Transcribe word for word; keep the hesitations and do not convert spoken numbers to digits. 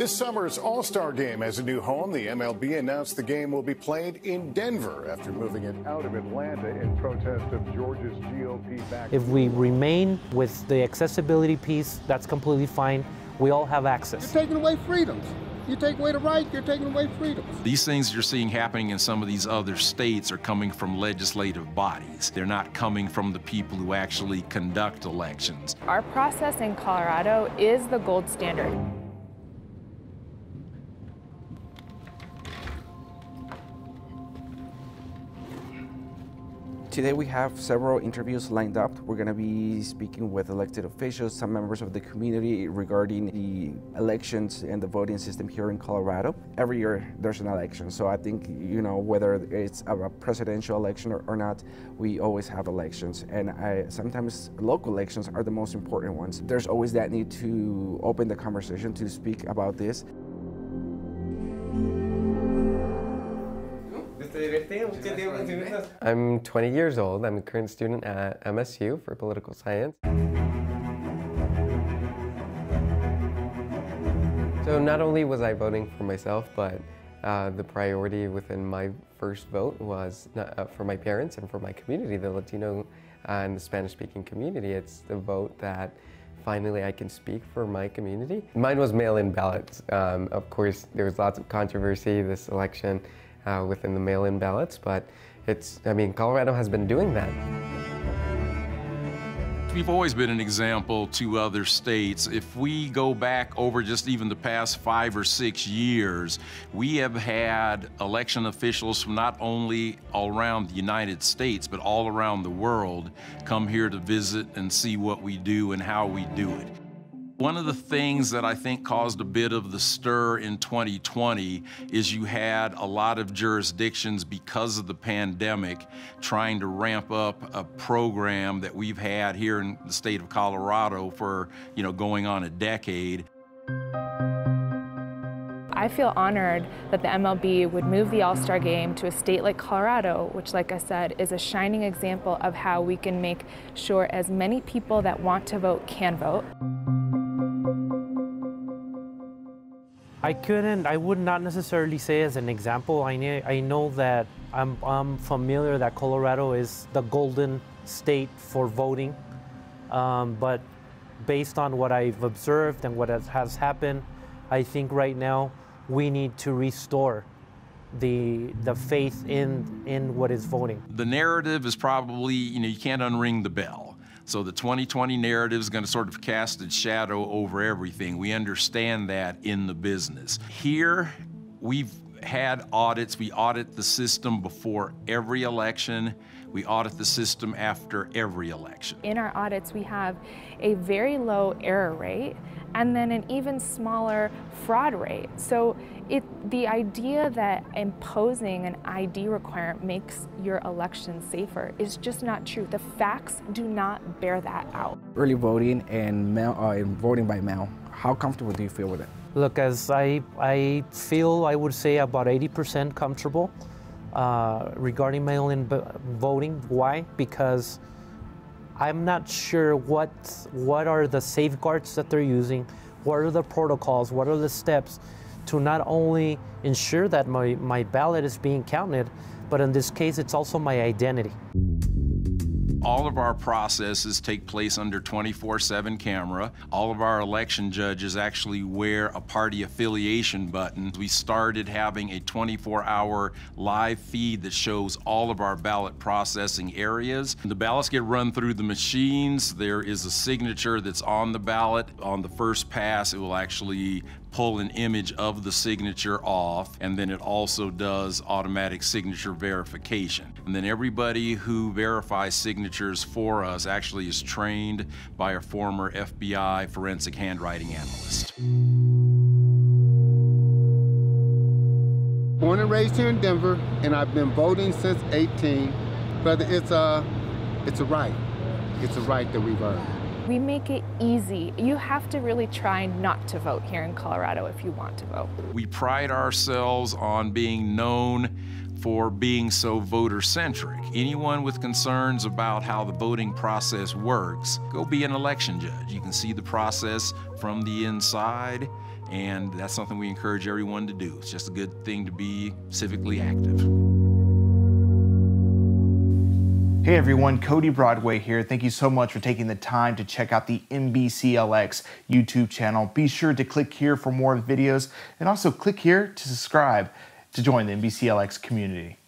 This summer's All-Star Game has a new home. The M L B announced the game will be played in Denver after moving it out of Atlanta in protest of Georgia's G O P back. If we remain with the accessibility piece, that's completely fine. We all have access. You're taking away freedoms. You take away the right, you're taking away freedom. These things you're seeing happening in some of these other states are coming from legislative bodies. They're not coming from the people who actually conduct elections. Our process in Colorado is the gold standard. Today we have several interviews lined up. We're going to be speaking with elected officials, some members of the community regarding the elections and the voting system here in Colorado. Every year there's an election, so I think, you know, whether it's a presidential election or, or not, we always have elections. And I, sometimes local elections are the most important ones. There's always that need to open the conversation to speak about this. I'm twenty years old. I'm a current student at M S U for political science. So not only was I voting for myself, but uh, the priority within my first vote was not, uh, for my parents and for my community, the Latino and the Spanish-speaking community. It's the vote that finally I can speak for my community. Mine was mail-in ballots. Um, of course, there was lots of controversy this election. Uh, within the mail-in ballots, but it's, I mean, Colorado has been doing that. We've always been an example to other states. If we go back over just even the past five or six years, we have had election officials from not only all around the United States, but all around the world come here to visit and see what we do and how we do it. One of the things that I think caused a bit of the stir in twenty twenty is you had a lot of jurisdictions, because of the pandemic, trying to ramp up a program that we've had here in the state of Colorado for, you know, going on a decade. I feel honored that the M L B would move the All-Star Game to a state like Colorado, which, like I said, is a shining example of how we can make sure as many people that want to vote can vote. I couldn't, I would not necessarily say as an example. I, knew, I know that I'm, I'm familiar that Colorado is the golden state for voting, um, but based on what I've observed and what has, has happened, I think right now we need to restore the the faith in, in what is voting. The narrative is probably, you know, you can't unring the bell. So the twenty twenty narrative is going to sort of cast its shadow over everything. We understand that in the business. Here, we've had audits. We audit the system before every election. We audit the system after every election. In our audits, we have a very low error rate and then an even smaller fraud rate. So it, the idea that imposing an I D requirement makes your election safer is just not true. The facts do not bear that out. Early voting and, mail, uh, and voting by mail, how comfortable do you feel with it? Look, as I, I feel, I would say about eighty percent comfortable uh, regarding mail-in voting. Why? Because I'm not sure what, what are the safeguards that they're using, what are the protocols, what are the steps to not only ensure that my, my ballot is being counted, but in this case, it's also my identity. All of our processes take place under twenty-four seven camera. All of our election judges actually wear a party affiliation button. We started having a twenty-four hour live feed that shows all of our ballot processing areas. The ballots get run through the machines. There is a signature that's on the ballot. On the first pass, it will actually pull an image of the signature off, and then it also does automatic signature verification. And then everybody who verifies signatures for us actually is trained by a former F B I forensic handwriting analyst. Born and raised here in Denver, and I've been voting since eighteen. Brother, it's a, it's a right. It's a right that we've earned. We make it easy. You have to really try not to vote here in Colorado if you want to vote. We pride ourselves on being known for being so voter-centric. Anyone with concerns about how the voting process works, go be an election judge. You can see the process from the inside, and that's something we encourage everyone to do. It's just a good thing to be civically active. Hey everyone, Cody Broadway here. Thank you so much for taking the time to check out the N B C L X YouTube channel. Be sure to click here for more videos, and also click here to subscribe to join the N B C L X community.